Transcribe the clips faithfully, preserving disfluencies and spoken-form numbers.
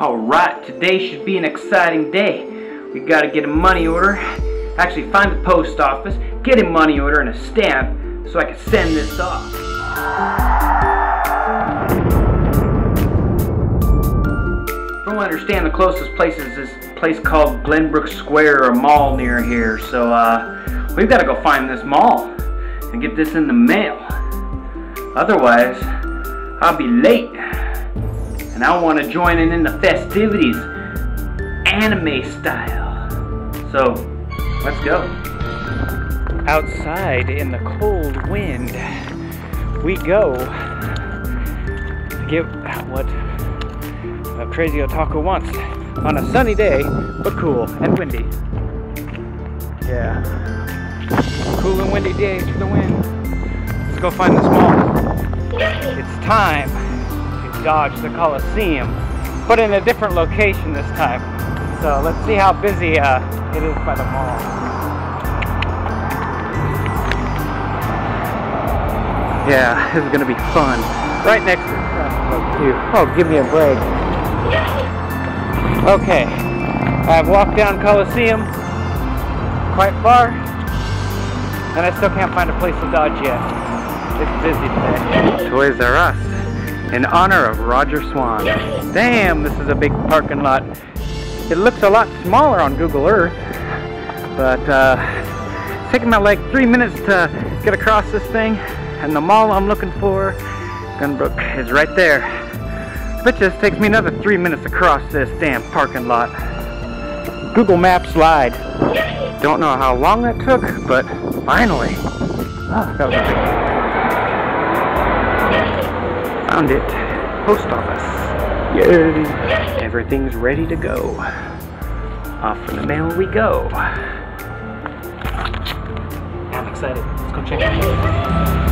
Alright, today should be an exciting day. We gotta get a money order. Actually, find the post office, get a money order and a stamp so I can send this off. If you don't understand, the closest place is this place called Glenbrook Square, or a mall near here. So uh, we've gotta go find this mall and get this in the mail. Otherwise, I'll be late. And I want to join in in the festivities, anime style. So, let's go. Outside in the cold wind, we go to get what a crazy otaku wants on a sunny day, but cool and windy. Yeah. Cool and windy day to the wind. Let's go find this mall. It's time. Dodge the Coliseum, but in a different location this time. So let's see how busy uh, it is by the mall. Yeah, this is gonna be fun. Right next to you. Oh, give me a break. Okay, I've walked down Coliseum quite far, and I still can't find a place to dodge yet. It's busy today. Toys R Us. In honor of Roger Swan. Damn, this is a big parking lot. It looks a lot smaller on Google Earth, but uh, it's taking me like three minutes to get across this thing, and the mall I'm looking for, Glenbrook, is right there. But it just takes me another three minutes across this damn parking lot. Google Maps lied. Don't know how long that took, but finally. Oh, that was a big one. Found it. Post office. Yay! Everything's ready to go. Off for the mail we go. I'm excited. Let's go check it Yay!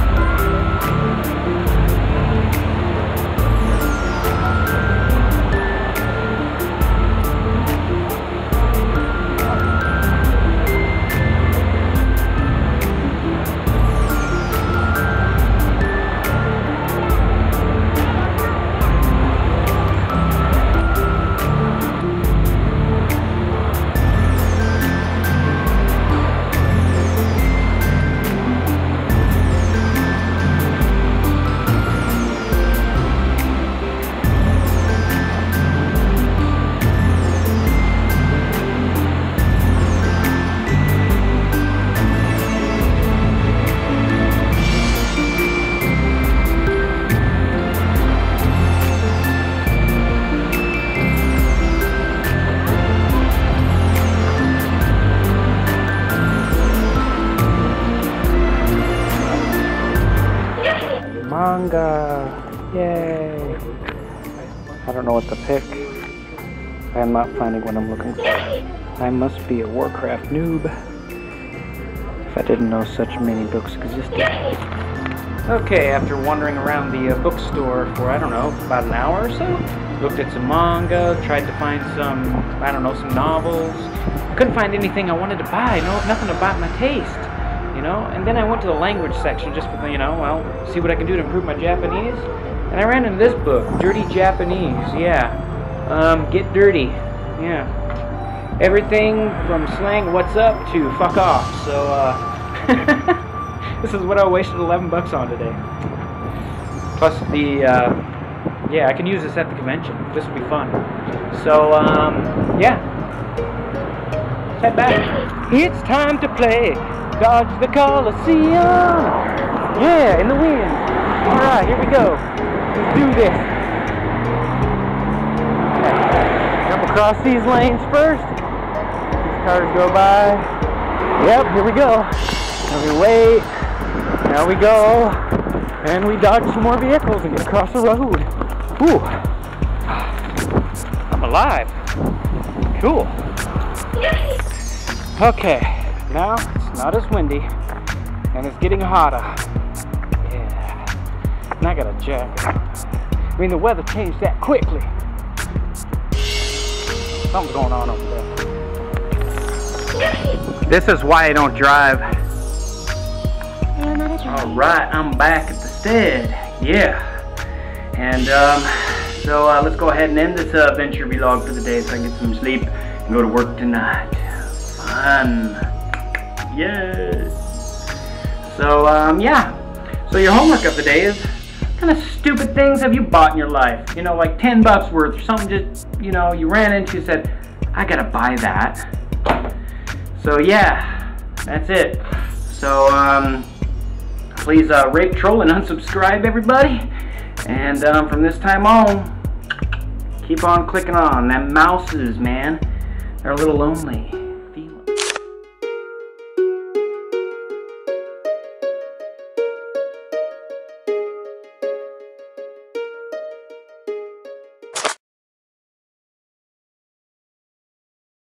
I don't know what to pick. I am not finding what I'm looking for. I must be a Warcraft noob if I didn't know such many books existed. Okay, after wandering around the uh, bookstore for, I don't know, about an hour or so, looked at some manga, tried to find some, I don't know, some novels. Couldn't find anything I wanted to buy, no, nothing about my taste. You know, and then I went to the language section just because, you know, well, see what I can do to improve my Japanese. And I ran into this book, Dirty Japanese, yeah. Um, get dirty, yeah. Everything from slang what's up to fuck off, so, uh, this is what I wasted eleven bucks on today. Plus the, uh, yeah, I can use this at the convention. This will be fun. So, um, yeah. Let's head back. It's time to play. Dodge the Coliseum! Yeah, in the wind! Alright, here we go. Let's do this. Jump across these lanes first. These cars go by. Yep, here we go. Now we wait. Now we go. And we dodge some more vehicles and get across the road. Ooh. I'm alive. Cool. Okay, now not as windy, and it's getting hotter. Yeah, and I got a jacket. I mean, the weather changed that quickly. Something's going on over there. This is why I don't drive. All right, I'm back at the stead. Yeah, and um, So uh, let's go ahead and end this uh, adventure vlog for the day so I can get some sleep and go to work tonight. Fun. Yes. So um, yeah. So your homework of the day is, what kind of stupid things have you bought in your life? You know, like ten bucks worth or something, just, you know, you ran into, said, I gotta buy that. So yeah, that's it. So um, please uh, rate, troll, and unsubscribe, everybody. And um, from this time on, keep on clicking on them mouses, man. They're a little lonely.